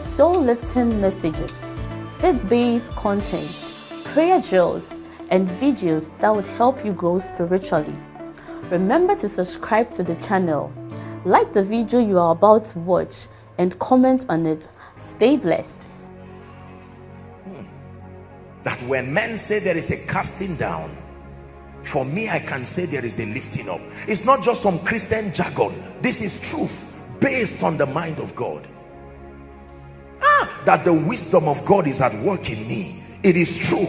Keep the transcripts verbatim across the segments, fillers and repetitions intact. soul-lifting messages, faith-based content, prayer drills, and videos that would help you grow spiritually. Remember to subscribe to the channel, like the video you are about to watch, and comment on it. Stay blessed. Hmm. That when men say there is a casting down, for me I can say there is a lifting up. It's not just some Christian jargon. This is truth based on the mind of God. Ah, that the wisdom of God is at work in me. It is true.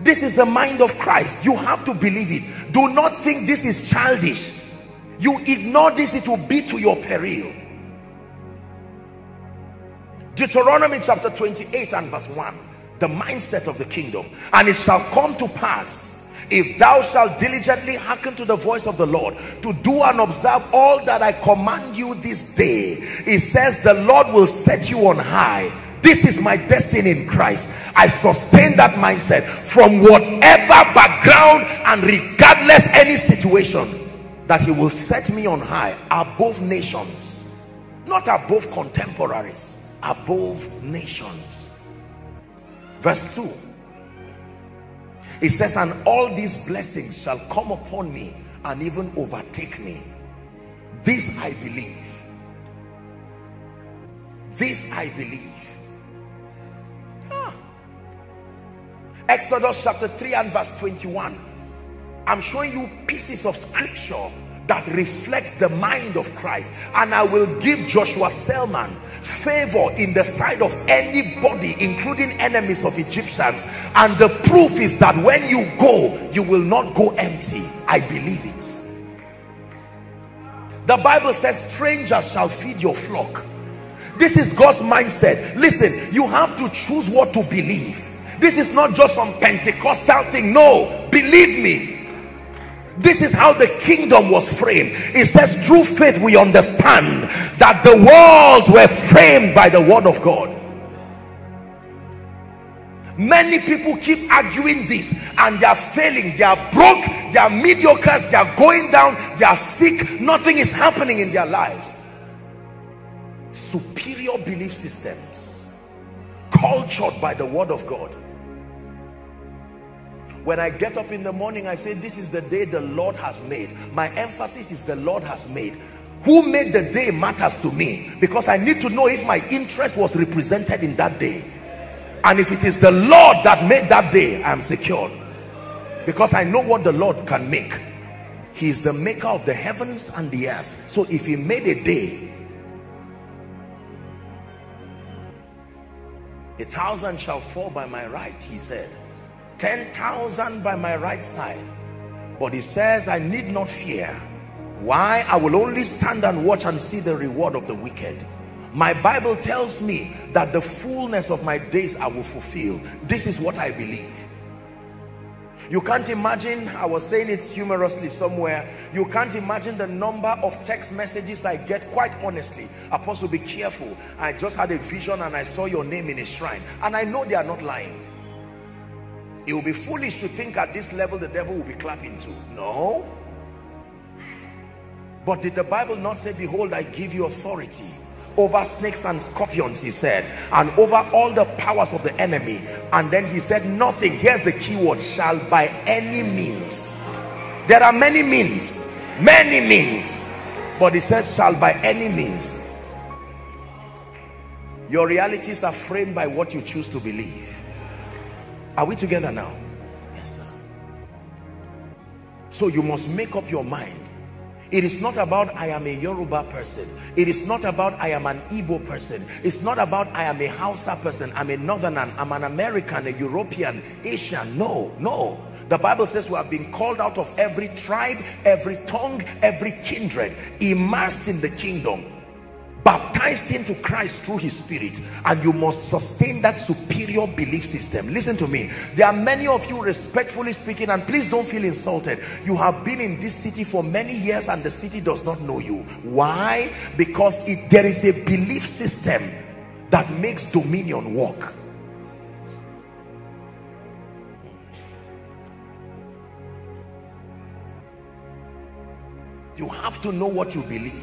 This is the mind of Christ. You have to believe it. Do not think this is childish. You ignore this, it will be to your peril. Deuteronomy chapter twenty-eight and verse one, the mindset of the kingdom. And it shall come to pass, if thou shalt diligently hearken to the voice of the Lord, to do and observe all that I command you this day. It says the Lord will set you on high. This is my destiny in Christ. I sustain that mindset from whatever background and regardless any situation. That he will set me on high above nations, not above contemporaries, above nations. Verse two, it says, and all these blessings shall come upon me and even overtake me. This I believe. This I believe. Ah. Exodus chapter three and verse twenty-one. I'm showing you pieces of scripture that reflects the mind of Christ. And I will give Joshua Selman favor in the sight of anybody, including enemies of Egyptians. And the proof is that when you go, you will not go empty. I believe it. The Bible says, strangers shall feed your flock. This is God's mindset. Listen, you have to choose what to believe. This is not just some Pentecostal thing. No, believe me. This is how the kingdom was framed. It says through faith we understand that the worlds were framed by the word of God. Many people keep arguing this and they are failing. They are broke, they are mediocres, they are going down, they are sick, nothing is happening in their lives. Superior belief systems cultured by the word of God. When I get up in the morning, I say, this is the day the Lord has made. My emphasis is the Lord has made. Who made the day matters to me, because I need to know if my interest was represented in that day. And if it is the Lord that made that day, I am secured, because I know what the Lord can make. He is the maker of the heavens and the earth. So if he made a day, a thousand shall fall by my right, he said. ten thousand by my right side, but he says I need not fear. Why? I will only stand and watch and see the reward of the wicked. My Bible tells me that the fullness of my days I will fulfill. This is what I believe. You can't imagine, I was saying it humorously somewhere, you can't imagine the number of text messages I get. Quite honestly, Apostle, be careful, I just had a vision and I saw your name in a shrine. And I know they are not lying. It will be foolish to think at this level the devil will be clapping to. No. But did the Bible not say, behold, I give you authority over snakes and scorpions, he said, and over all the powers of the enemy. And then he said, nothing, here's the key word, shall by any means. There are many means, many means. But he says, shall by any means. Your realities are framed by what you choose to believe. Are we together now? Yes, sir. So you must make up your mind. It is not about I am a Yoruba person. It is not about I am an Igbo person. It's not about I am a Hausa person. I'm a Northerner. I'm an American, a European, Asian. No, no. The Bible says we have been called out of every tribe, every tongue, every kindred, immersed in the kingdom. baptized into Christ through his spirit, and you must sustain that superior belief system. Listen to me, there are many of you, respectfully speaking, and please don't feel insulted, you have been in this city for many years and the city does not know you. Why? Because if there is a belief system that makes dominion work. You have to know what you believe.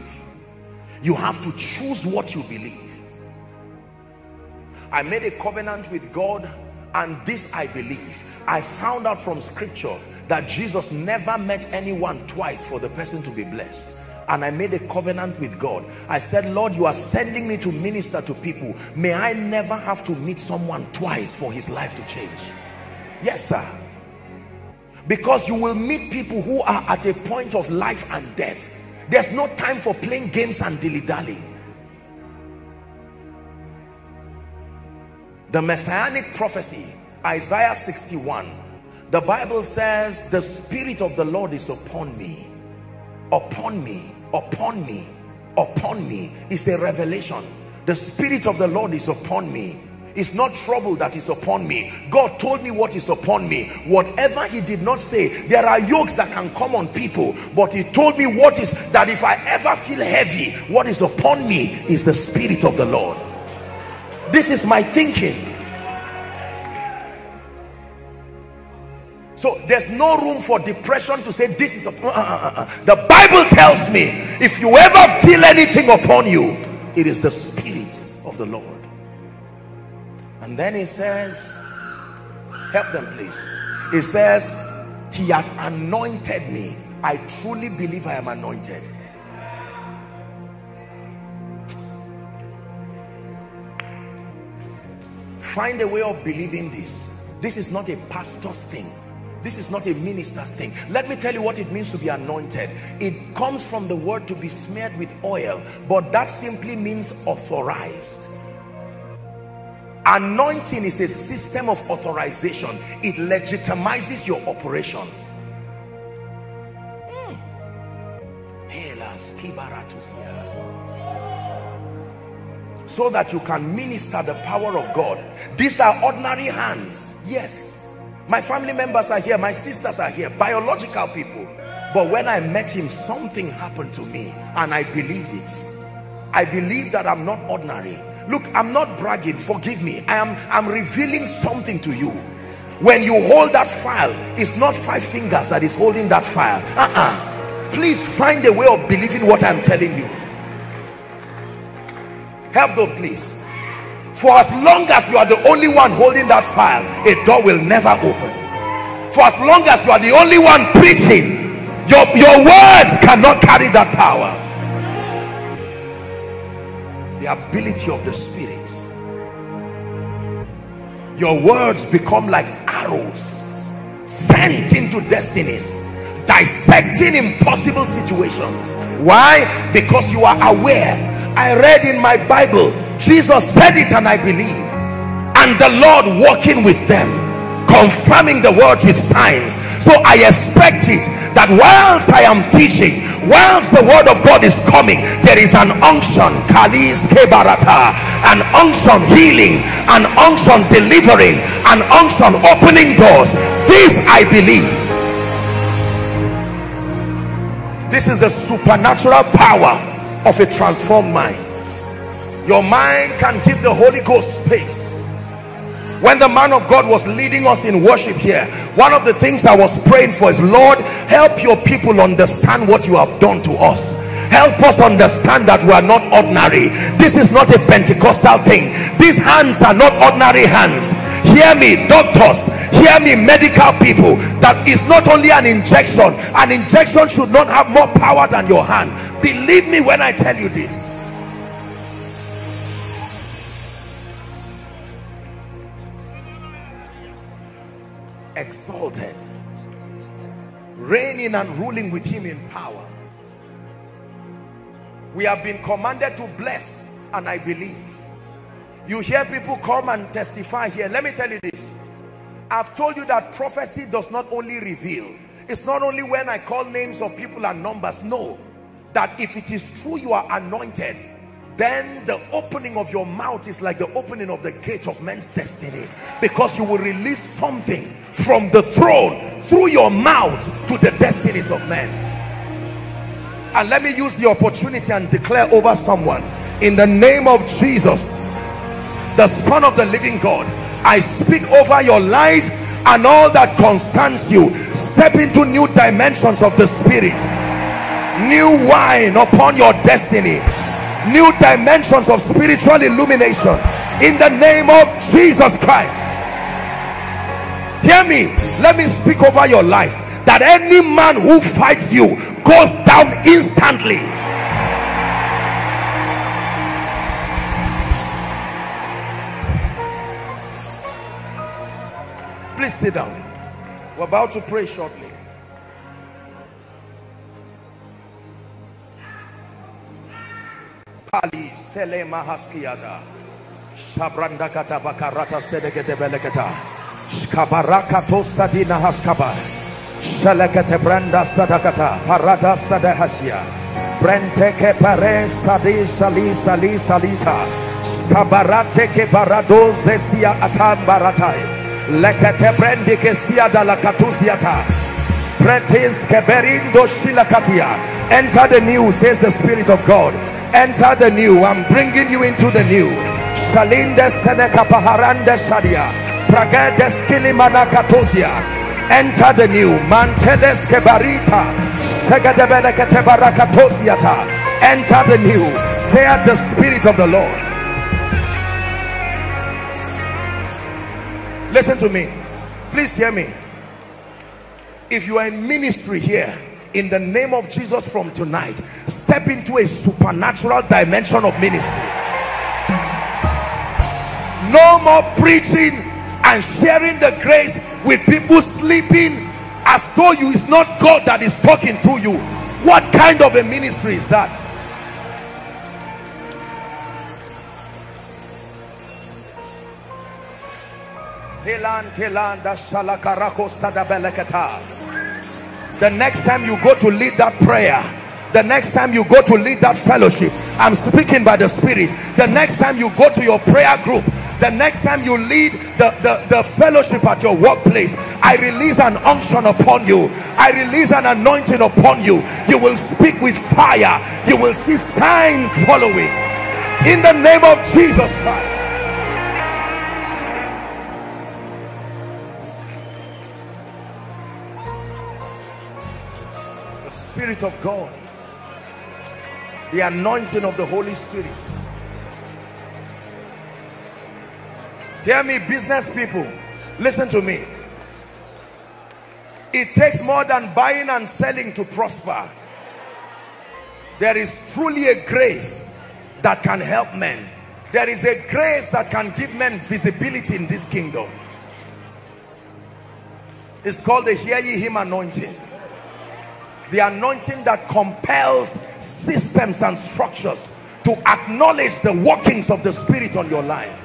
You have to choose what you believe. I made a covenant with God, and this I believe. I found out from scripture that Jesus never met anyone twice for the person to be blessed. And I made a covenant with God. I said, Lord, you are sending me to minister to people. May I never have to meet someone twice for his life to change. Yes, sir. Because you will meet people who are at a point of life and death. There's no time for playing games and dilly-dallying. The messianic prophecy, Isaiah sixty-one, the Bible says, the Spirit of the Lord is upon me, upon me, upon me, upon me. It's a revelation. The Spirit of the Lord is upon me. It's not trouble that is upon me. God told me what is upon me. Whatever he did not say, there are yokes that can come on people, but he told me what is, that if I ever feel heavy, what is upon me is the Spirit of the Lord. This is my thinking. So there's no room for depression to say this is upon. Uh, uh, uh. The Bible tells me, if you ever feel anything upon you, it is the Spirit of the Lord. And then he says, help them please. He says, he hath anointed me. I truly believe I am anointed. Find a way of believing this. This is not a pastor's thing. This is not a minister's thing. Let me tell you what it means to be anointed. It comes from the word to be smeared with oil, but that simply means authorized. Anointing is a system of authorization. It legitimizes your operation. Mm. So that you can minister the power of God. These are ordinary hands. Yes. My family members are here. My sisters are here. Biological people. But when I met him, something happened to me. And I believed it. I believe that I'm not ordinary. Look, I'm not bragging, forgive me. I am I'm revealing something to you. When you hold that file, it's not five fingers that is holding that file. Uh-uh. Please find a way of believing what I'm telling you. Help them, please. For as long as you are the only one holding that file, a door will never open. For as long as you are the only one preaching, your, your words cannot carry that power. The ability of the Spirit. Your words become like arrows sent into destinies, dissecting impossible situations. Why? Because you are aware. I read in my Bible, Jesus said it and I believe, and the Lord walking with them, confirming the word with signs. So I expect it that whilst I am teaching, whilst the word of God is coming, there is an unction, Kalis Kebarata, an unction healing, an unction delivering, an unction opening doors. This I believe. This is the supernatural power of a transformed mind. Your mind can give the Holy Ghost space. When the man of God was leading us in worship here, one of the things I was praying for is, Lord, help your people understand what you have done to us. Help us understand that we are not ordinary. This is not a Pentecostal thing. These hands are not ordinary hands. Hear me, doctors. Hear me, medical people. That is not only an injection. An injection should not have more power than your hand. Believe me when I tell you this. Exalted, reigning and ruling with him in power. We have been commanded to bless, and I believe. You hear people come and testify here. Let me tell you this. I've told you that prophecy does not only reveal. It's not only when I call names of people and numbers. No, that if it is true you are anointed, then the opening of your mouth is like the opening of the gate of man's destiny, because you will release something from the throne through your mouth to the destinies of men. And let me use the opportunity and declare over someone, in the name of Jesus, the Son of the living God, I speak over your life and all that concerns you. Step into new dimensions of the spirit, new wine upon your destiny, new dimensions of spiritual illumination, in the name of Jesus Christ. Hear me, let me speak over your life, that any man who fights you goes down instantly. Please sit down, we're about to pray shortly. Ali Selema Haskiada Shabranda Katabakarata Sedegate Belekata Shkabaraka Tosadina Haskaba Shalekate Branda Sadakata Parada Sadahasia Brenteke Pare Sadi Sali Sali Salita Shkabarateke Barado Zesia Atan Baratai Lekate Brendi Kestia Dala Katusiata Pretis Keberindo Shilakatia. Enter the new, says the Spirit of God. Enter the new. I'm bringing you into the new. Enter the new. Enter the new. Saith the Spirit of the Lord. Listen to me. Please hear me. If you are in ministry here, in the name of Jesus, from tonight, step into a supernatural dimension of ministry. No more preaching and sharing the grace with people sleeping as though you it's not God that is talking through you. What kind of a ministry is that? The next time you go to lead that prayer, the next time you go to lead that fellowship, I'm speaking by the Spirit, the next time you go to your prayer group, the next time you lead the, the, the fellowship at your workplace, I release an unction upon you. I release an anointing upon you. You will speak with fire. You will see signs following. In the name of Jesus Christ. The Spirit of God, the anointing of the Holy Spirit. Hear me, business people, listen to me. It takes more than buying and selling to prosper. There is truly a grace that can help men. There is a grace that can give men visibility in this kingdom. It's called the Hear Ye Him anointing, the anointing that compels systems and structures to acknowledge the workings of the Spirit on your life.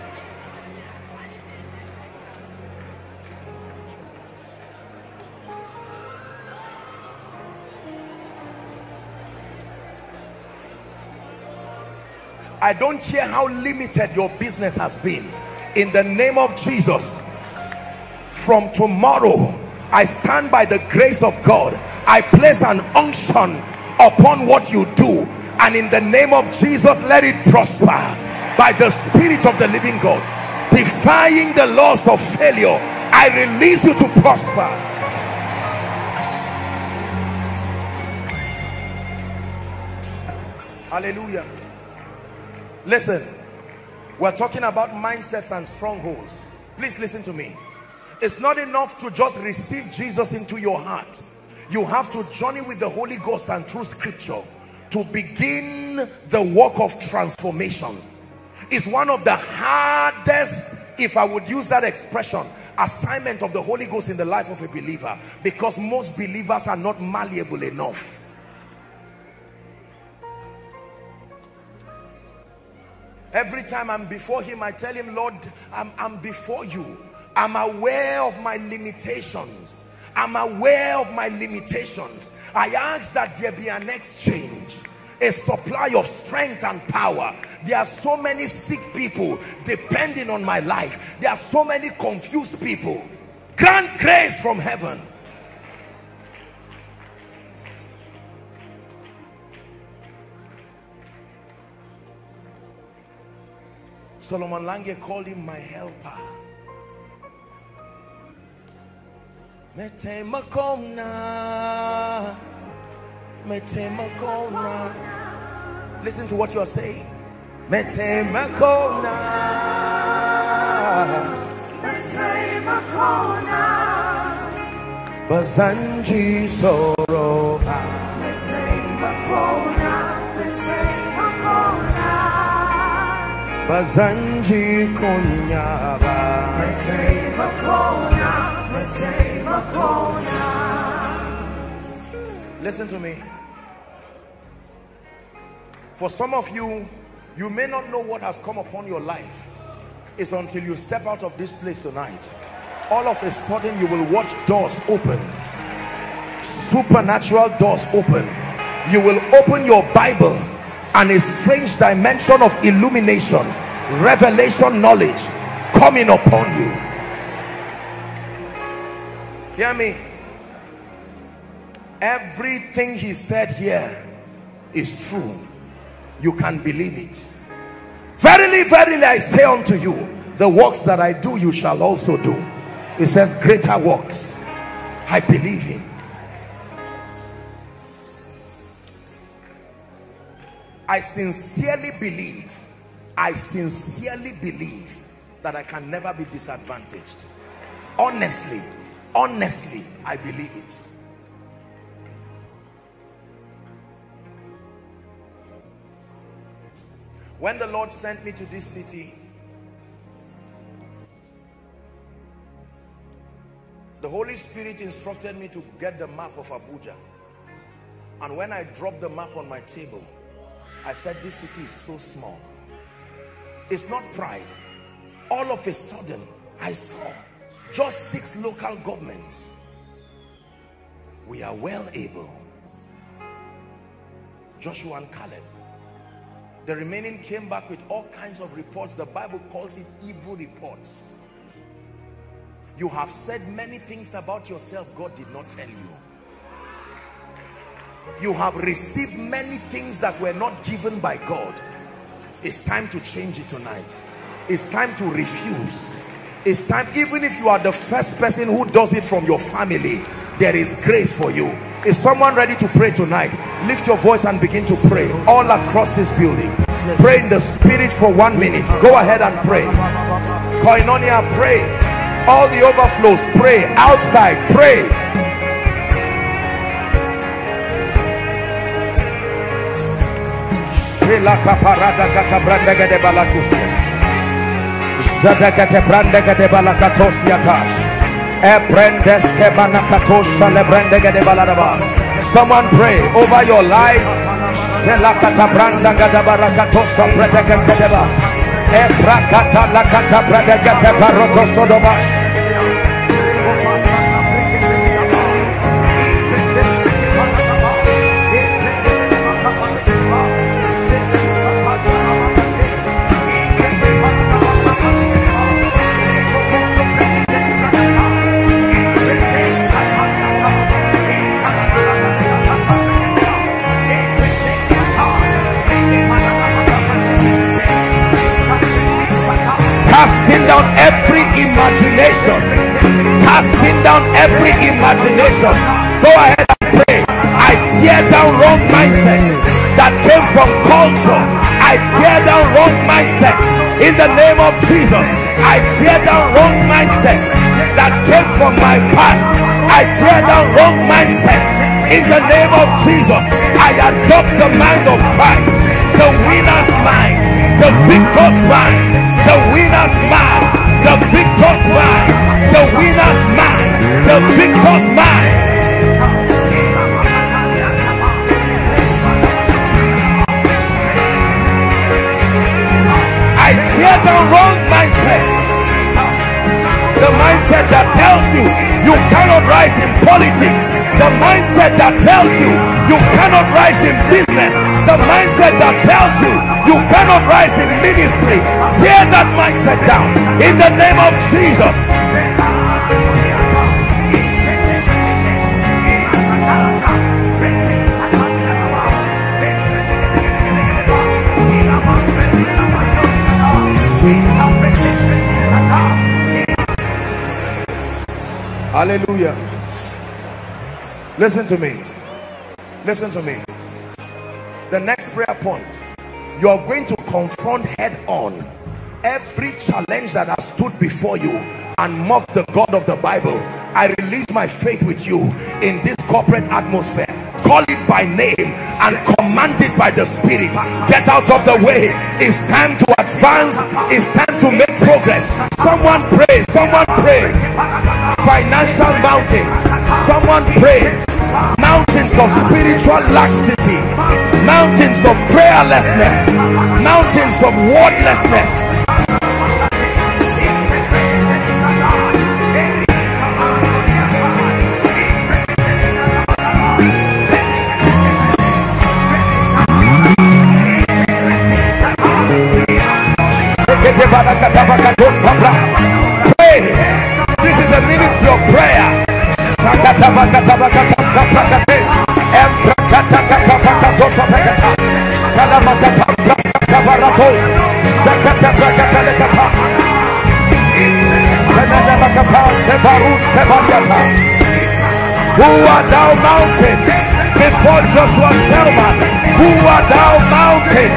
I don't care how limited your business has been. In the name of Jesus, from tomorrow, I stand by the grace of God. I place an unction upon what you do, and in the name of Jesus, let it prosper by the Spirit of the living God, defying the laws of failure. I release you to prosper. Hallelujah. Listen, we're talking about mindsets and strongholds. Please listen to me. It's not enough to just receive Jesus into your heart. You have to journey with the Holy Ghost and through scripture to begin the work of transformation. It's one of the hardest, if I would use that expression, assignment of the Holy Ghost in the life of a believer, because most believers are not malleable enough. Every time I'm before him, I tell him, Lord, I'm, I'm before you. I'm aware of my limitations. I'm aware of my limitations. I ask that there be an exchange. a supply of strength and power. There are so many sick people depending on my life. There are so many confused people. Grant grace from heaven. Solomon Lange called him my helper. Metemakomna. Metemakomna. Listen to what you are saying. Metemakomna. Metemakomna. Bazanji soroba. Metemakomna. Bazanji Konyaba. Listen to me. For some of you, you may not know what has come upon your life. It's until you step out of this place tonight. All of a sudden you will watch doors open. Supernatural doors open. You will open your Bible and a strange dimension of illumination, revelation, knowledge coming upon you. Hear me. Everything he said here is true. You can believe it. Verily, verily, I say unto you, the works that I do, you shall also do. It says, greater works. I believe him. I sincerely believe, I sincerely believe that I can never be disadvantaged. Honestly, honestly, I believe it. When the Lord sent me to this city, the Holy Spirit instructed me to get the map of Abuja. And when I dropped the map on my table, I said, this city is so small. It's not pride. All of a sudden, I saw just six local governments. We are well able. Joshua and Caleb. The remaining came back with all kinds of reports. The Bible calls it evil reports. You have said many things about yourself God did not tell you. You have received many things that were not given by God. It's time to change it tonight. It's time to refuse. It's time, even if you are the first person who does it from your family, there is grace for you. Is someone ready to pray tonight? Lift your voice and begin to pray all across this building. Pray in the spirit for one minute. Go ahead and pray. Koinonia, pray. All the overflows, pray. Outside, pray. Someone pray over your life. Casting down every imagination. Casting down every imagination. Go ahead and pray. I tear down wrong mindsets that came from culture. I tear down wrong mindsets in the name of Jesus. I tear down wrong mindsets that came from my past. I tear down wrong mindsets in the name of Jesus. I adopt the mind of Christ, the winner's mind, the victor's mind. The winner's mind, the victor's mind, the winner's mind, the victor's mind. I tear the wrong mindset. The mindset that tells you you cannot rise in politics. The mindset that tells you you cannot rise in business. the mindset that tells you you cannot rise in ministry, tear that mindset down in the name of Jesus. Hallelujah. Listen to me. Listen to me. The next prayer point, you are going to confront head on every challenge that has stood before you and mock the God of the Bible. I release my faith with you in this corporate atmosphere. Call it by name and command it by the Spirit. Get out of the way. It's time to advance. It's time to make progress. Someone pray. Someone pray. Financial mountains. Someone pray. Mountains of spiritual laxity, mountains of prayerlessness, mountains of wordlessness. Pray. This is a ministry of prayer. Who art thou mountain before Joshua Selman? Who art thou mountain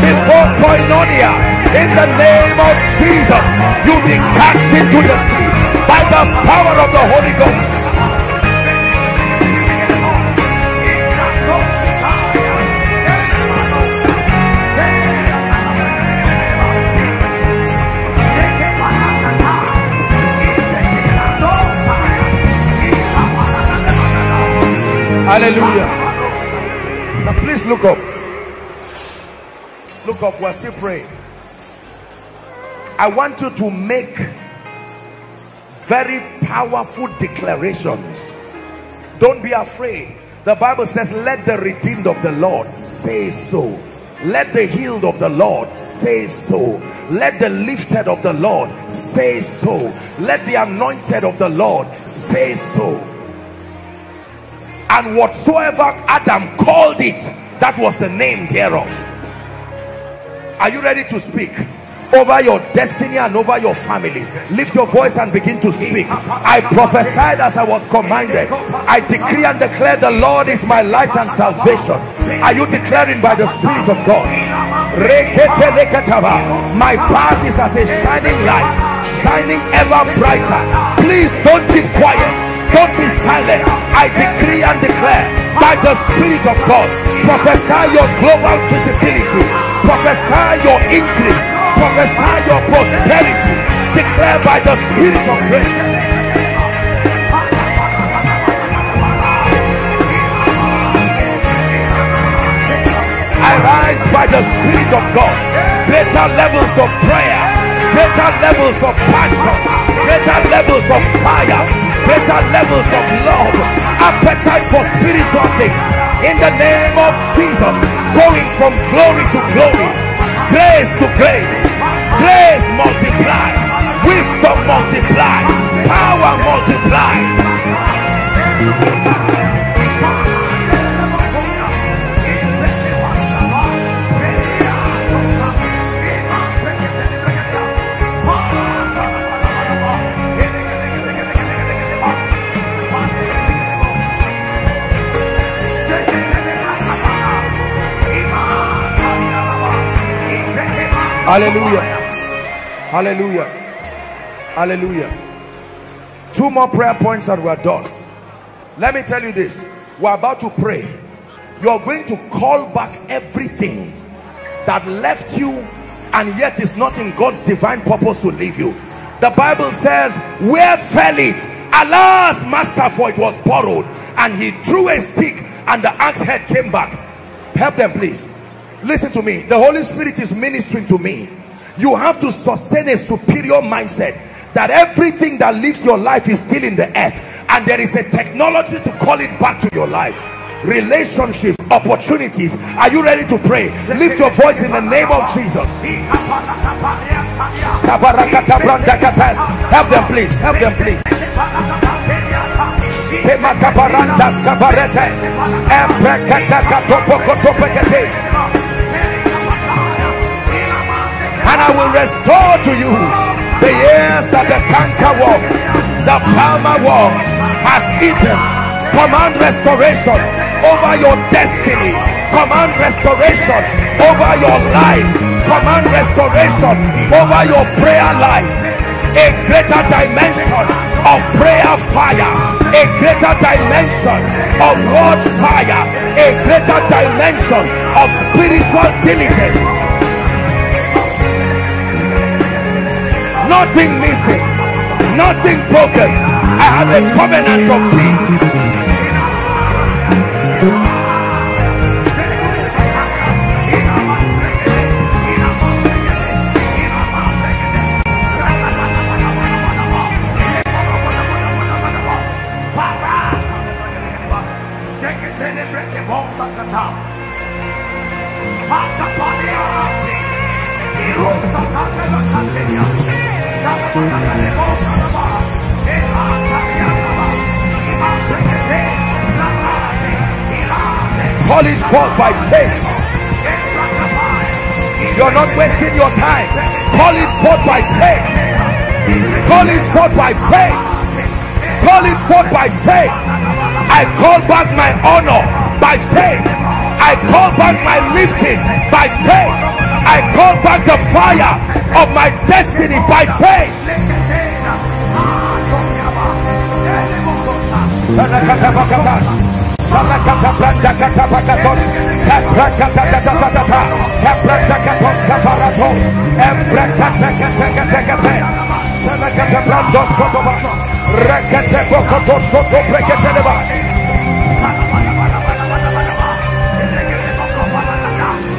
before Koinonia? In the name of Jesus, you be cast into the sea by the power of the Holy Ghost. Hallelujah. Now please look up. Look up. We're still praying. I want you to make very powerful declarations. Don't be afraid. The Bible says, let the redeemed of the Lord say so. Let the healed of the Lord say so. Let the lifted of the Lord say so. Let the anointed of the Lord say so. And whatsoever Adam called it, that was the name thereof. Are you ready to speak over your destiny and over your family? Lift your voice and begin to speak. I prophesied as I was commanded. I decree and declare the Lord is my light and salvation. Are you declaring by the Spirit of God? My path is as a shining light, shining ever brighter. Please don't be quiet. Don't be silent. I decree and declare by the Spirit of God. Prophesy your global visibility. Prophesy your increase. Prophesy your prosperity. Declare by the Spirit of grace. I rise by the Spirit of God. Greater levels of prayer. Greater levels of passion. Greater levels of fire. Better levels of love, appetite for spiritual things. In the name of Jesus, going from glory to glory, grace to grace, grace multiply, wisdom multiply, power multiply. Hallelujah. Hallelujah. Hallelujah. Two more prayer points and we're done. Let me tell you this. We're about to pray. You're going to call back everything that left you and yet is not in God's divine purpose to leave you. The Bible says, where fell it? Alas, master, for it was borrowed. And he drew a stick and the axe head came back. Help them, please. Listen to me. The Holy Spirit is ministering to me. You have to sustain a superior mindset that everything that leaves your life is still in the earth, and there is a technology to call it back to your life. relationships, opportunities. Are you ready to pray? Lift your voice in the name of Jesus. Help them please, help them please. And I will restore to you the years that the canker worm, the palmer worm has eaten. Command restoration over your destiny. Command restoration over your life. Command restoration over your prayer life. A greater dimension of prayer fire. A greater dimension of word fire. A greater dimension of spiritual diligence. Nothing missing, nothing broken. I have a covenant of peace. Call it forth by faith. You're not wasting your time. Call it forth by faith. Call it forth by faith. Call it forth by faith. I call back my honor by faith. I call back my lifting by faith. I call back the fire of my destiny by faith.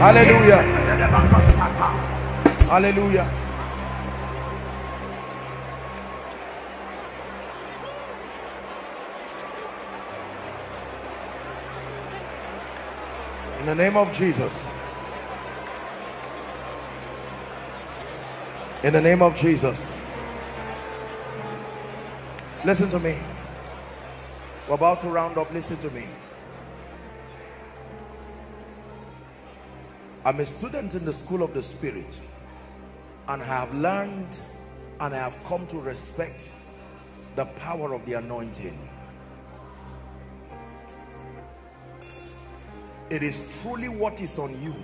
Hallelujah. Hallelujah. In the name of Jesus. In the name of Jesus. Listen to me. We're about to round up. Listen to me. I'm a student in the school of the Spirit, and I have learned and I have come to respect the power of the anointing. It is truly what is on you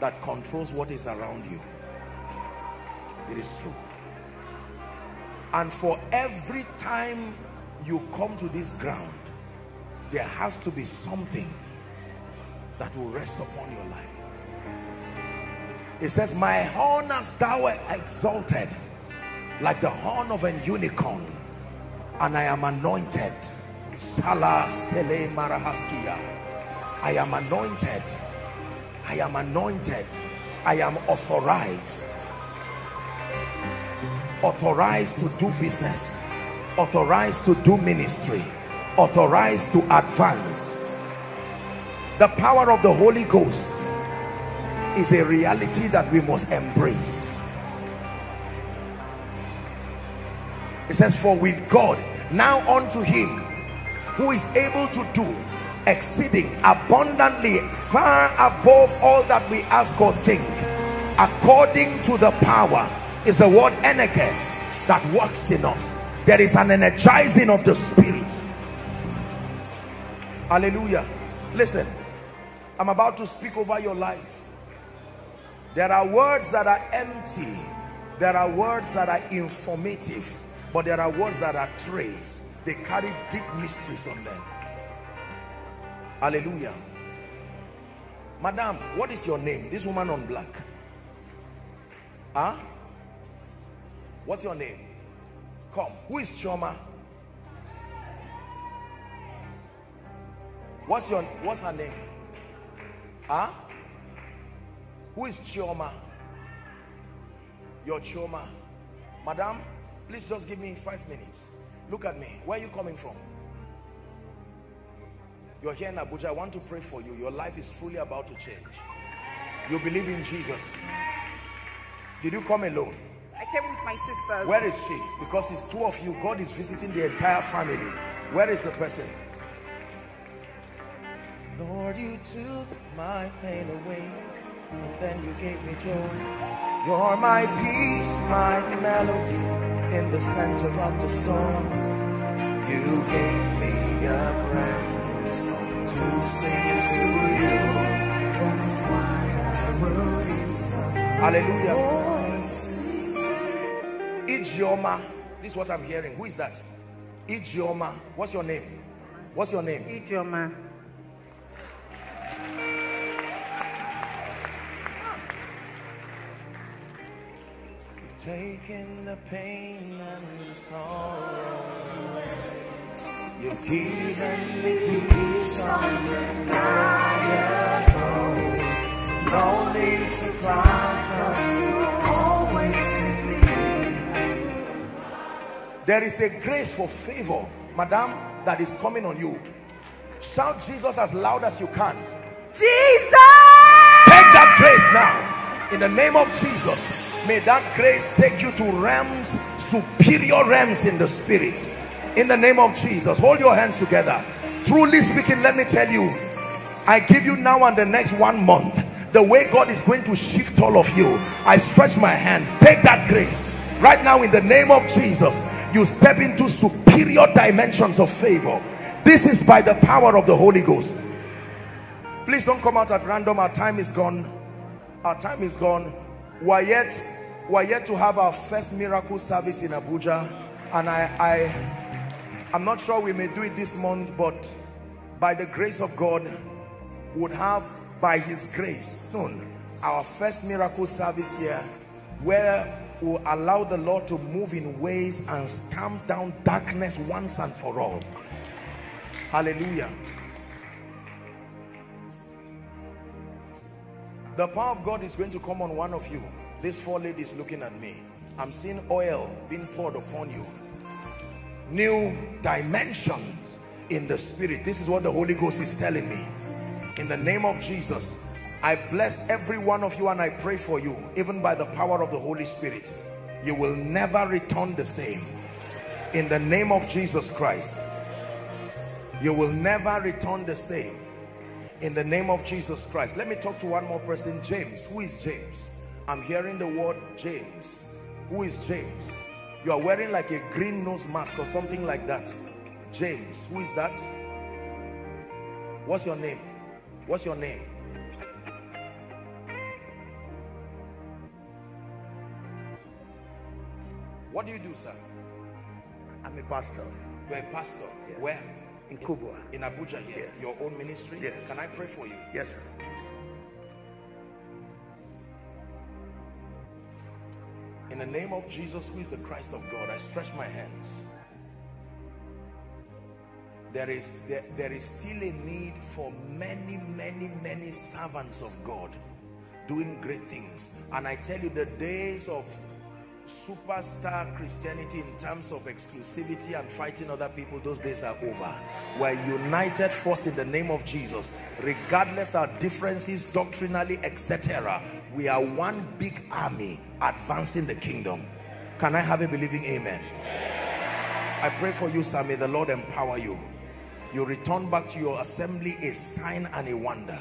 that controls what is around you. It is true. And for every time you come to this ground, there has to be something that will rest upon your life. It says, my horn hast thou exalted, like the horn of an unicorn, and I am anointed. Salah Sele Marahaskia. I am anointed. I am anointed. I am authorized. Authorized to do business. Authorized to do ministry. Authorized to advance. The power of the Holy Ghost is a reality that we must embrace. It says, for with God, now unto him who is able to do exceeding abundantly far above all that we ask or think, according to the power, is the word energes that works in us. There is an energizing of the Spirit. Hallelujah. Listen, I'm about to speak over your life. There are words that are empty, there are words that are informative, but there are words that are trays. They carry deep mysteries on them. Hallelujah. Madam, what is your name? This woman on black. Huh? What's your name? Come. Who is Chioma? What's your what's her name? Huh? Who is Chioma? Your Chioma. Madam, please just give me five minutes. Look at me. Where are you coming from? You're here in Abuja, I want to pray for you. Your life is truly about to change. You believe in Jesus. Did you come alone? I came with my sister. Where is she? Because it's two of you. God is visiting the entire family. Where is the person? Lord, you took my pain away, but then you gave me joy. You're my peace, my melody, in the center of the storm. You gave me a brand new song to sing to you. Hallelujah. Ijeoma, this is what I'm hearing. Who is that? Ijeoma. What's your name? What's your name? Ijeoma. You've taken the pain and sorrow away. You've given me peace on the night ago. No need to cry, 'cause you're always with me. There is a grace for favor, madam, that is coming on you. Shout Jesus as loud as you can. Jesus! Take that grace now. In the name of Jesus, may that grace take you to realms, superior realms in the spirit. In the name of Jesus, hold your hands together. Truly speaking, let me tell you, I give you now and the next one month, the way God is going to shift all of you. I stretch my hands. Take that grace. Right now, in the name of Jesus, you step into superior dimensions of favor. This is by the power of the Holy Ghost. Please don't come out at random. Our time is gone. Our time is gone. We're yet, we're yet to have our first miracle service in Abuja. And I, I, I'm not sure we may do it this month, but by the grace of God, would have by his grace soon our first miracle service here, where we'll allow the Lord to move in ways and stamp down darkness once and for all. Hallelujah. The power of God is going to come on one of you. These four ladies looking at me, I'm seeing oil being poured upon you. New dimensions in the spirit. This is what the Holy Ghost is telling me. In the name of Jesus, I bless every one of you and I pray for you, even by the power of the Holy Spirit. You will never return the same. In the name of Jesus Christ, you will never return the same. In the name of Jesus Christ. Let me talk to one more person. James. Who is James? I'm hearing the word James. Who is James? You are wearing like a green nose mask or something like that. James. Who is that? What's your name? What's your name? What do you do, sir? I'm a pastor. You're a pastor? Yes. Where? In Kubwa. In Abuja here? Yes. Your own ministry? Yes. Can I pray for you? Yes, sir. In the name of Jesus, who is the Christ of God, I stretch my hands. There is, there, there is still a need for many, many, many servants of God doing great things. And I tell you, the days of superstar Christianity in terms of exclusivity and fighting other people, those days are over. We're united force in the name of Jesus. Regardless our differences doctrinally, et cetera, we are one big army advancing the kingdom. Can I have a believing amen? I pray for you, sir. May the Lord empower you. You return back to your assembly a sign and a wonder.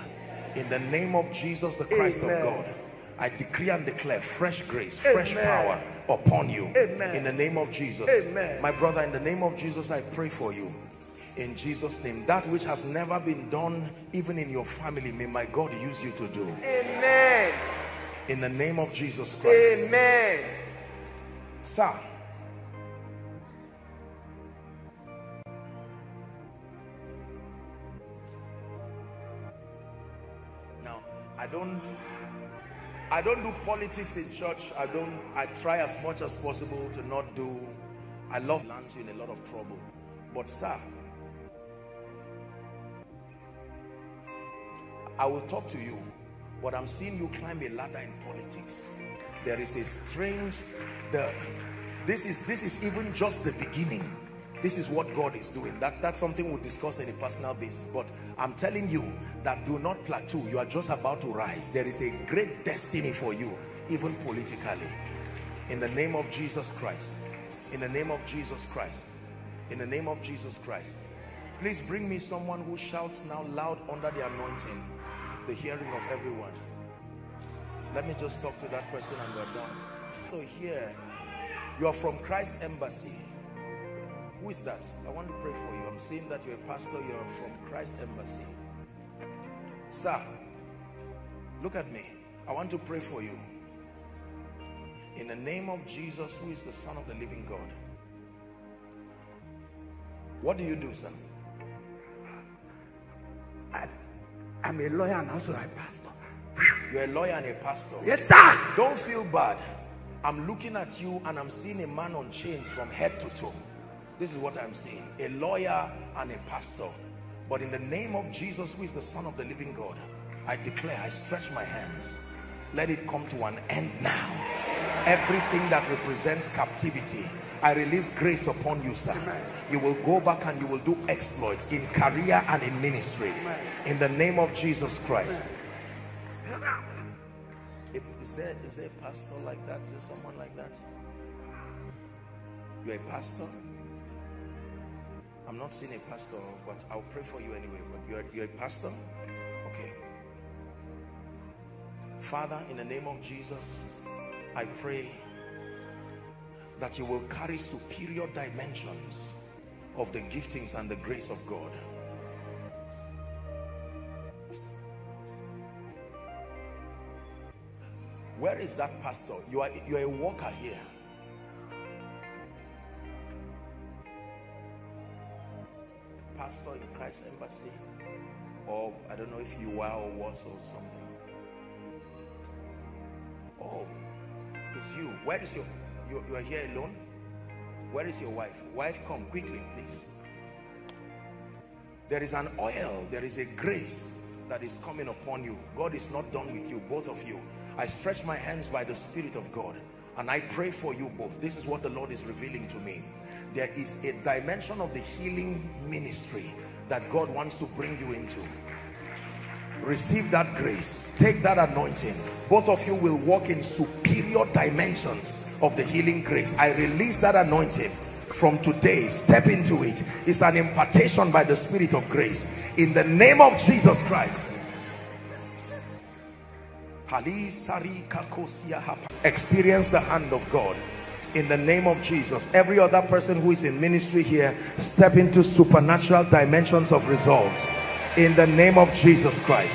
In the name of Jesus, the Christ Amen. Of God, I decree and declare fresh grace, fresh Amen. Power upon you. Amen. In the name of Jesus. Amen. My brother, in the name of Jesus, I pray for you. In Jesus' name, that which has never been done, even in your family, may my God use you to do. Amen. In the name of Jesus Christ. Amen. Sir, I don't I don't do politics in church. I don't I try as much as possible to not do. I love lands in a lot of trouble. But sir, I will talk to you, but I'm seeing you climb a ladder in politics. There is a strange the this is this is even just the beginning. This is what God is doing. That, that's something we'll discuss on a personal basis. But I'm telling you that do not plateau. You are just about to rise. There is a great destiny for you, even politically. In the name of Jesus Christ. In the name of Jesus Christ. In the name of Jesus Christ. Please bring me someone who shouts now loud under the anointing, the hearing of everyone. Let me just talk to that person and we're done. So here, you are from Christ Embassy. Who is that? I want to pray for you. I'm seeing that you're a pastor. You're from Christ Embassy. Sir, look at me. I want to pray for you. In the name of Jesus, who is the Son of the living God. What do you do, sir? I, I'm a lawyer and also a pastor. You're a lawyer and a pastor. Yes, sir. Don't feel bad. I'm looking at you and I'm seeing a man on chains from head to toe. This is what I'm seeing. A lawyer and a pastor. But in the name of Jesus, who is the Son of the living God, I declare, I stretch my hands. Let it come to an end now. Everything that represents captivity, I release grace upon you, sir. Amen. You will go back and you will do exploits in career and in ministry. Amen. In the name of Jesus Christ. Amen. Is there, is there a pastor like that? Is there someone like that? You're a pastor? I'm not seeing a pastor, but I'll pray for you anyway. But you're, you're a pastor? Okay. Father, in the name of Jesus, I pray that you will carry superior dimensions of the giftings and the grace of God. Where is that pastor? You are, you are a worker here. Pastor in Christ Embassy, or I don't know if you are or was or something. Oh, it's you. Where is your, you, you are here alone? Where is your wife? Wife, come quickly, please. There is an oil, there is a grace that is coming upon you. God is not done with you, both of you. I stretch my hands by the Spirit of God. And I pray for you both. This is what the Lord is revealing to me. There is a dimension of the healing ministry that God wants to bring you into. Receive that grace. Take that anointing. Both of you will walk in superior dimensions of the healing grace. I release that anointing from today. Step into it. It's an impartation by the Spirit of grace. In the name of Jesus Christ. Experience the hand of God in the name of Jesus. Every other person who is in ministry here, step into supernatural dimensions of results in the name of Jesus Christ.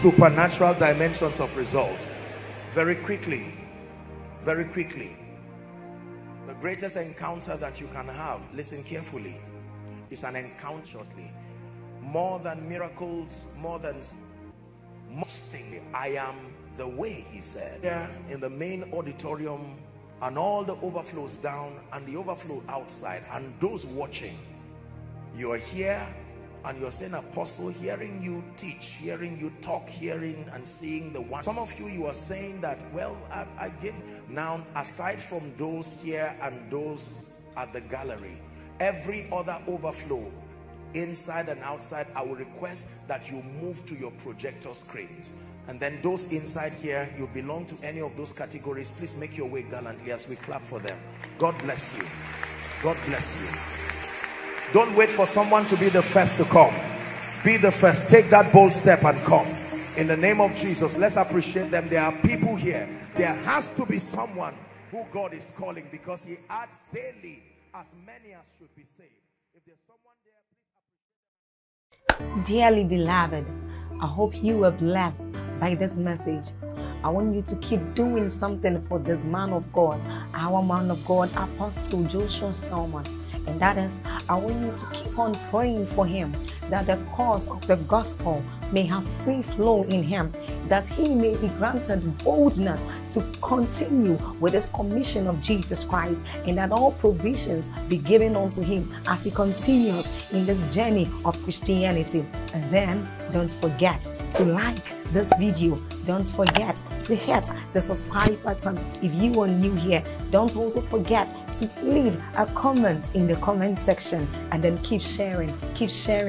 Supernatural dimensions of results. Very quickly, very quickly, the greatest encounter that you can have, listen carefully, is an encounter shortly. More than miracles, more than much thing. I am the way, he said. Yeah. In the main auditorium, and all the overflows down and the overflow outside, and those watching, you are here and you're saying, Apostle, hearing you teach, hearing you talk, hearing and seeing the one. Some of you, you are saying that, well, I, I give. Now, aside from those here and those at the gallery, every other overflow inside and outside, I will request that you move to your projector screens. And then those inside here, you belong to any of those categories, please make your way gallantly as we clap for them. God bless you. God bless you. Don't wait for someone to be the first to come. Be the first. Take that bold step and come. In the name of Jesus, let's appreciate them. There are people here. There has to be someone who God is calling, because he adds daily as many as should be saved. If there's someone there, dearly beloved, I hope you were blessed by this message. I want you to keep doing something for this man of God, our man of God, Apostle Joshua Selman. And that is, I want you to keep on praying for him, that the cause of the gospel may have free flow in him, that he may be granted boldness to continue with his commission of Jesus Christ, and that all provisions be given unto him as he continues in this journey of Christianity. And then, don't forget to like this video. Don't forget to hit the subscribe button if you are new here. Don't also forget leave a comment in the comment section, and then keep sharing, keep sharing.